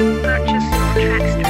Purchase all tracks.